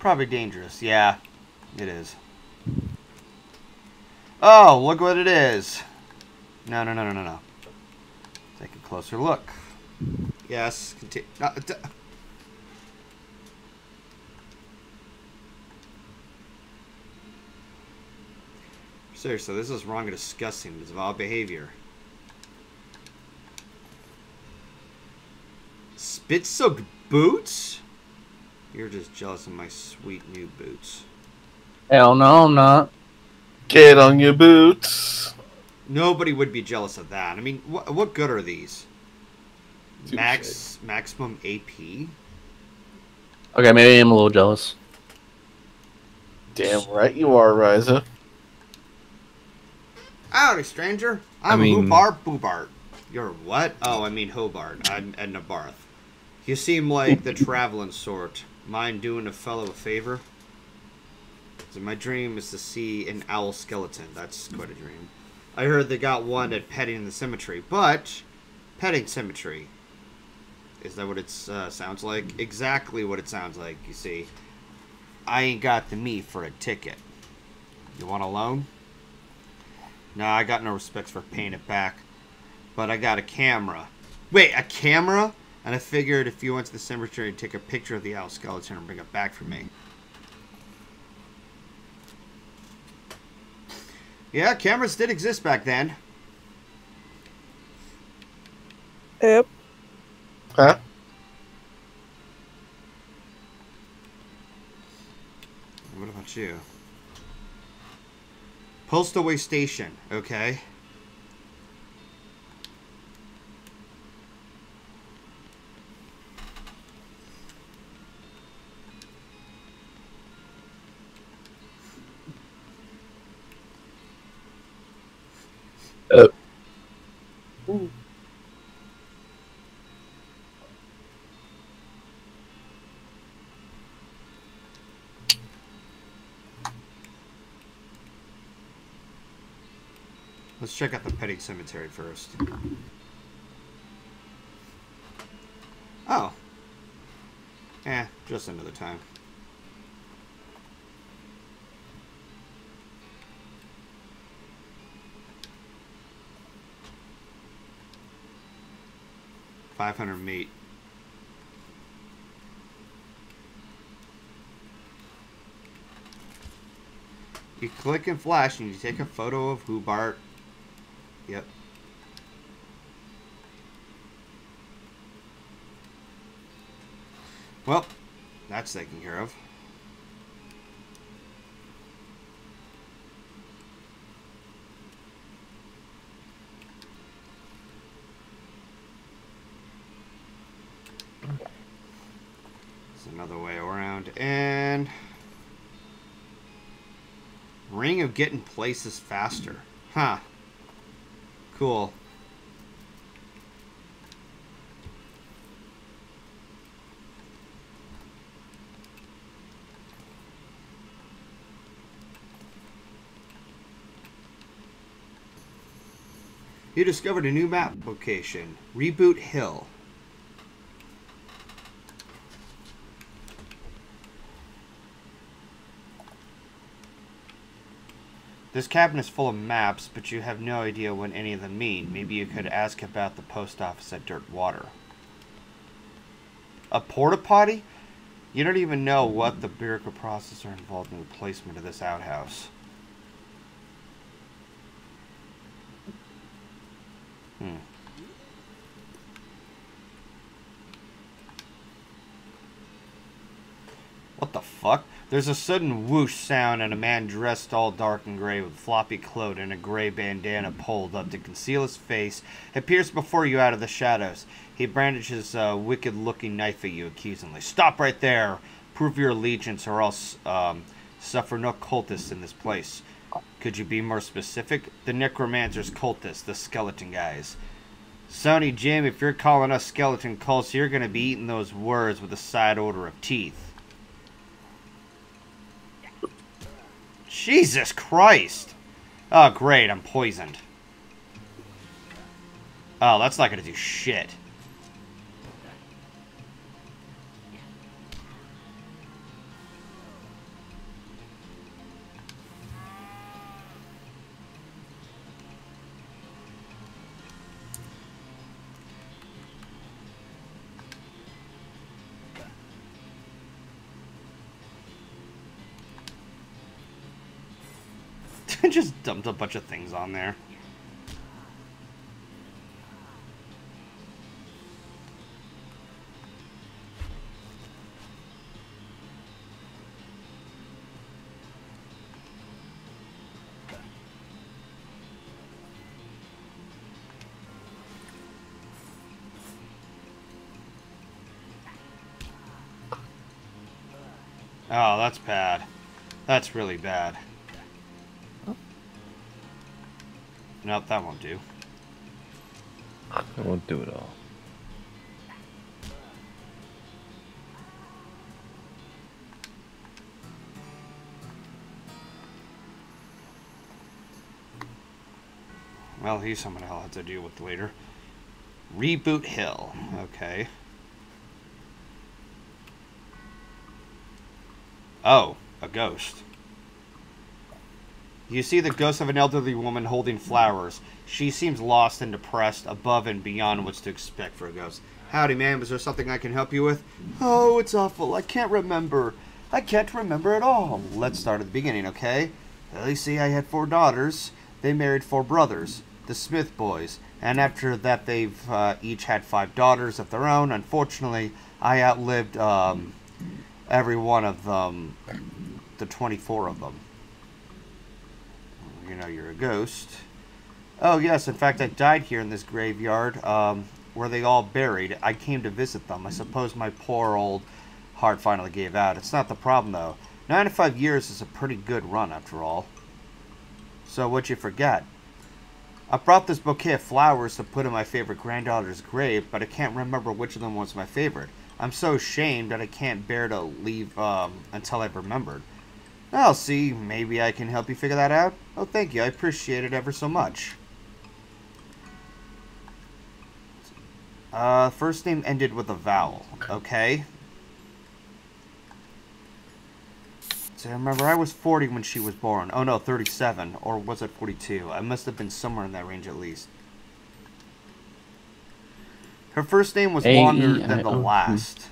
Probably dangerous. Yeah, it is. Oh, look what it is. No, no, no, no, no, no. Take a closer look. Yes. Continue. Seriously, this is wrong and disgusting. It's vile behavior. Spit-soaked boots? You're just jealous of my sweet new boots. Hell no, I'm not. Get on your boots. Nobody would be jealous of that. I mean, what good are these? Maximum AP? Okay, maybe I am a little jealous. Damn right you are, Riza. Howdy, stranger. I mean... Hobart Boobart. You're what? Oh, I mean Hobart. I'm Ednah Barth. You seem like the traveling sort. Mind doing a fellow a favor? So my dream is to see an owl skeleton. That's quite a dream. I heard they got one at Pettin' Cemetery, but... Pettin' Cemetery. Is that what it sounds like? Exactly what it sounds like, you see. I ain't got the meat for a ticket. You want a loan? Nah, I got no respects for paying it back. But I got a camera. Wait, a camera? And I figured if you went to the cemetery and take a picture of the owl skeleton and bring it back for me. Yeah, cameras did exist back then. Yep. Huh? What about you? Postaway station, okay. Let's check out the Pettin' Cemetery first. Oh. Eh, just another time. $500 meat. You click and flash and you take a photo of Hobart. Yep. Well, that's taken care of. Another way around, and ring of getting places faster, huh? Cool. You discovered a new map location, Reboot Hill. This cabin is full of maps, but you have no idea what any of them mean. Maybe you could ask about the post office at Dirt Water. A porta potty? You don't even know what the bureaucratic process are involved in the placement of this outhouse. Hmm. What the fuck? There's a sudden whoosh sound and a man dressed all dark and gray with floppy coat and a gray bandana pulled up to conceal his face appears before you out of the shadows. He brandishes a wicked-looking knife at you accusingly. Stop right there! Prove your allegiance or else suffer no cultists in this place. Could you be more specific? The Necromancer's cultists, the skeleton guys. Sonny Jim, if you're calling us skeleton cults, you're going to be eating those words with a side order of teeth. Jesus Christ! Oh, great, I'm poisoned. Oh, that's not gonna do shit. I just dumped a bunch of things on there. Oh, that's bad. That's really bad. Oh. Nope, that won't do. That won't do it all. Well, he's someone I'll have to deal with later. Reboot Hill. Okay. Oh, a ghost. You see the ghost of an elderly woman holding flowers. She seems lost and depressed, above and beyond what's to expect for a ghost. Howdy, ma'am. Was there something I can help you with? Oh, it's awful. I can't remember. I can't remember at all. Let's start at the beginning, okay? Well, you see, I had 4 daughters. They married 4 brothers, the Smith boys. And after that, they've each had 5 daughters of their own. Unfortunately, I outlived... every one of them, the 24 of them. You know, you're a ghost. Oh, yes, in fact, I died here in this graveyard where they all buried. I came to visit them. I suppose my poor old heart finally gave out. It's not the problem, though. 95 years is a pretty good run, after all. So what'd you forget? I brought this bouquet of flowers to put in my favorite granddaughter's grave, but I can't remember which of them was my favorite. I'm so ashamed that I can't bear to leave until I've remembered. I'll see. Maybe I can help you figure that out. Oh, thank you. I appreciate it ever so much. First name ended with a vowel. Okay. So remember, I was 40 when she was born. Oh, no, 37. Or was it 42? I must have been somewhere in that range at least. Her first name was longer than the last.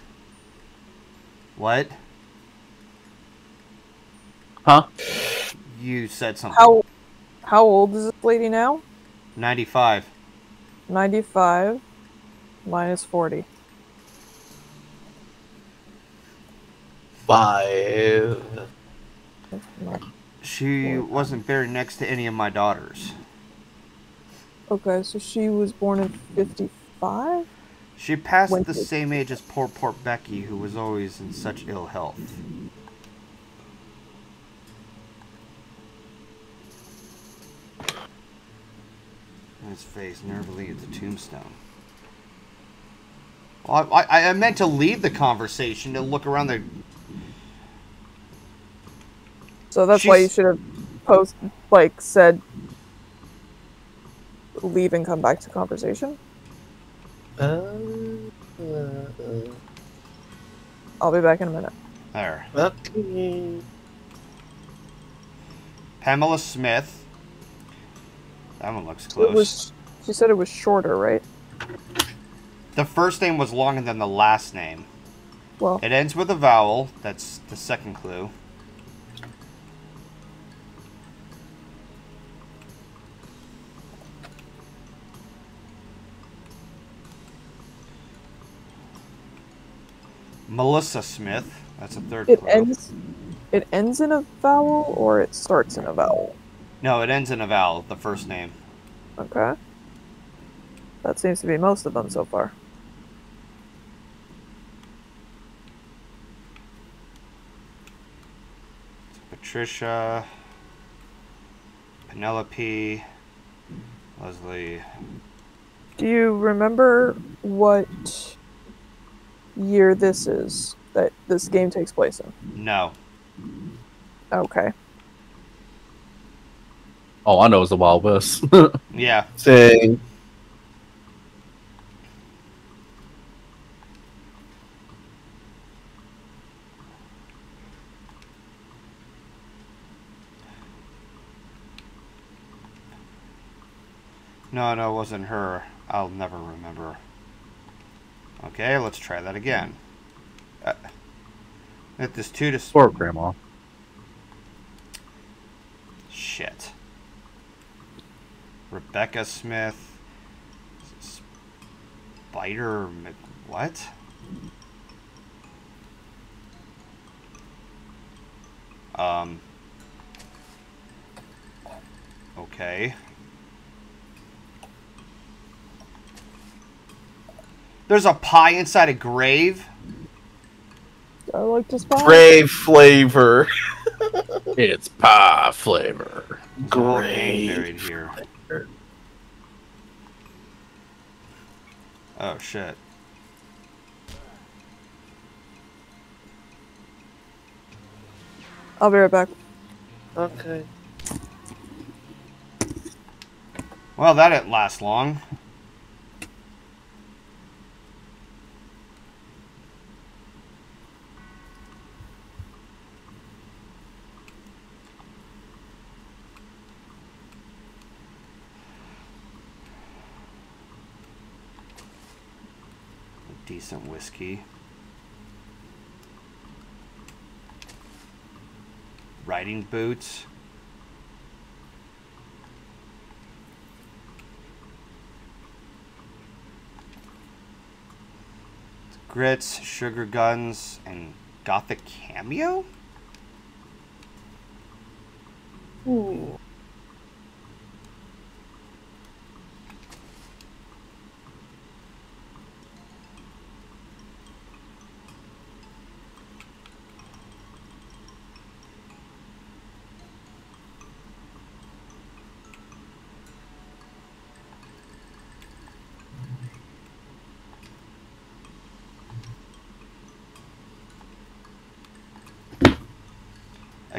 What? Huh? You said something. How old is this lady now? 95. 95 minus 40. 5. She wasn't buried next to any of my daughters. Okay, so she was born in 54. 5? She passed at the same age as poor Becky, who was always in such ill health. His face nervily at the tombstone. Well, I meant to leave the conversation to look around the... So that's why you should have said leave and come back to conversation? I'll be back in a minute. There. Okay. Pamela Smith. That one looks close. She said it was shorter, right? The first name was longer than the last name. Well, it ends with a vowel. That's the second clue. Melissa Smith. That's a third clue. It ends in a vowel, or it starts in a vowel? No, it ends in a vowel, the first name. Okay. That seems to be most of them so far. Patricia, Penelope, Leslie. Do you remember what... year this is that this game takes place in? No. Okay. All I know is the Wild West. Yeah. Same. No, it wasn't her. I'll never remember. Okay, let's try that again. Let this two to... Or grandma. Shit. Rebecca Smith, Spider Mc what? Okay. There's a pie inside a grave. I like this pie. Grave flavor. It's pie flavor. Grave buried here. Flavor. Oh shit. I'll be right back. Okay. Well, that didn't last long. Decent whiskey. Riding boots. Grits, sugar guns, and gothic cameo? Ooh.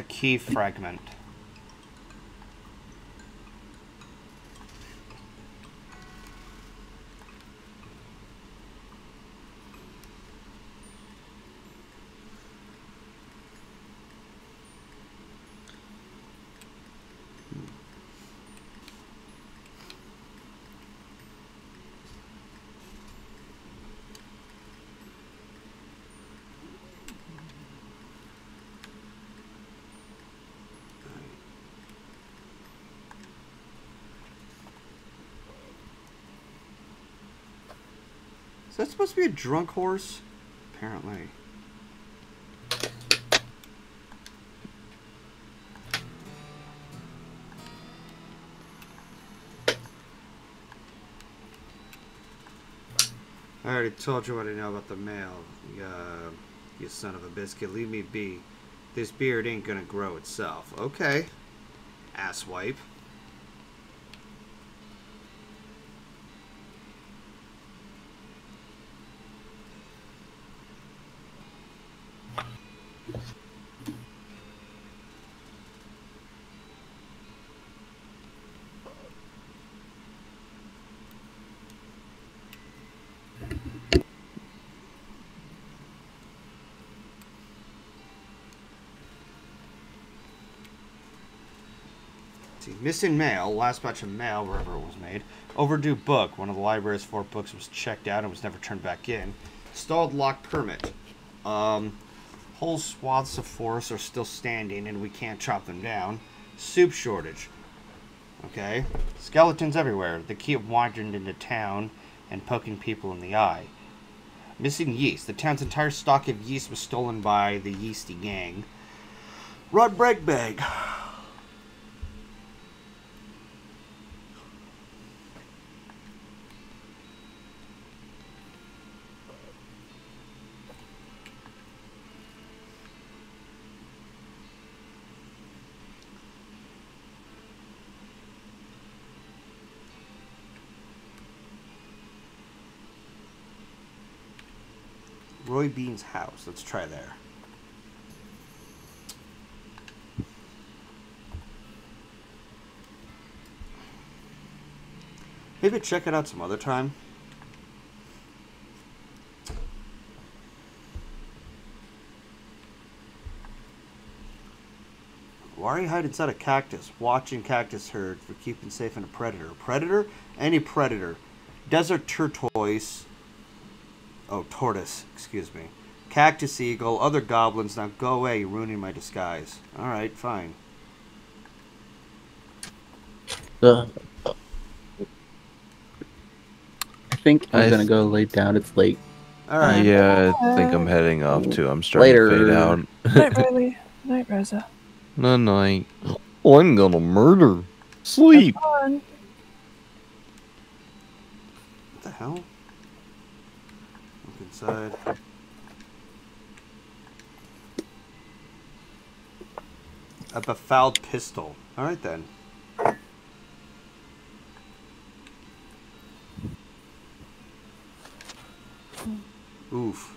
Key fragment. That's supposed to be a drunk horse? Apparently. I already told you what I know about the mail. You son of a biscuit. Leave me be. This beard ain't gonna grow itself. Okay. Asswipe. Missing mail, last batch of mail, wherever it was made. Overdue book, one of the library's 4 books was checked out and was never turned back in. Stalled lock permit. Whole swaths of forests are still standing and we can't chop them down. Soup shortage. Okay. Skeletons everywhere. The key wandered into town and poking people in the eye. Missing yeast. The town's entire stock of yeast was stolen by the yeasty gang. Rod break bag. Roy Bean's house. Let's try there. Maybe check it out some other time. Why are you hiding inside a cactus? Watching cactus herd for keeping safe in a predator. Predator? Any predator. Desert tortoise. Oh, tortoise, excuse me. Cactus eagle, other goblins. Now go away, you're ruining my disguise. Alright, fine. think I'm gonna go lay down. It's late. All right. Yeah, I think I'm heading off too. I'm starting to fade out. Night, Riley. Night, Rosa. Night, night. Oh, I'm gonna murder. Sleep. What the hell? Look inside. A befouled pistol. All right then. Oof.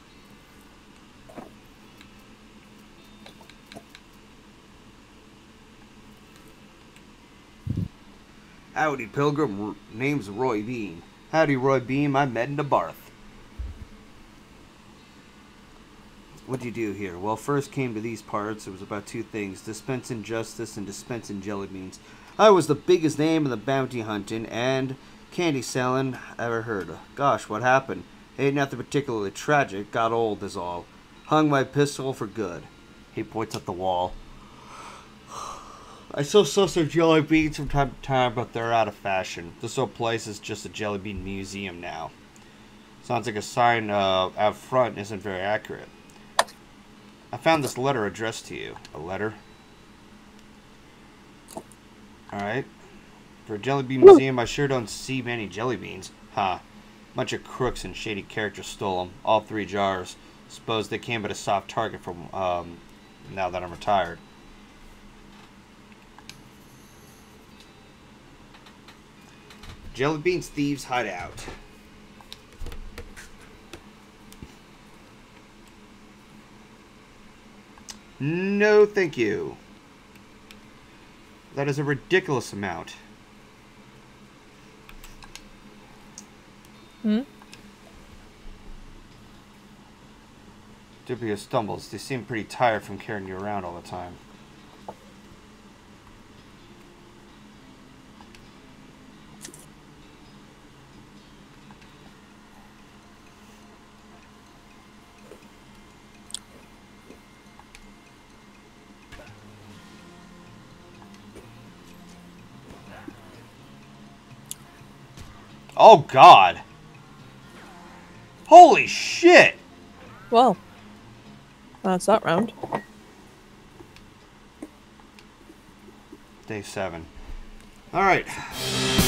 Howdy, Pilgrim. Name's Roy Bean. Howdy, Roy Bean. I'm Ednah Barth. What do you do here? Well, first came to these parts. It was about two things. Dispensing justice and dispensing jelly beans. I was the biggest name in the bounty hunting and candy selling I ever heard of. Gosh, what happened? Ain't nothing particularly tragic. Got old is all. Hung my pistol for good. He points at the wall. I still sell some jelly beans from time to time, but they're out of fashion. This whole place is just a jelly bean museum now. Sounds like a sign out front isn't very accurate. I found this letter addressed to you. A letter? Alright. For a jelly bean museum, I sure don't see many jelly beans. Huh. Bunch of crooks and shady characters stole them. All three jars. Suppose they came at a soft target from, now that I'm retired. Jelly Beans Thieves Hideout. No, thank you. That is a ridiculous amount. Hmm? Dupia stumbles. They seem pretty tired from carrying you around all the time. Oh, God. Holy shit. Well, that's that round. Day 7. All right.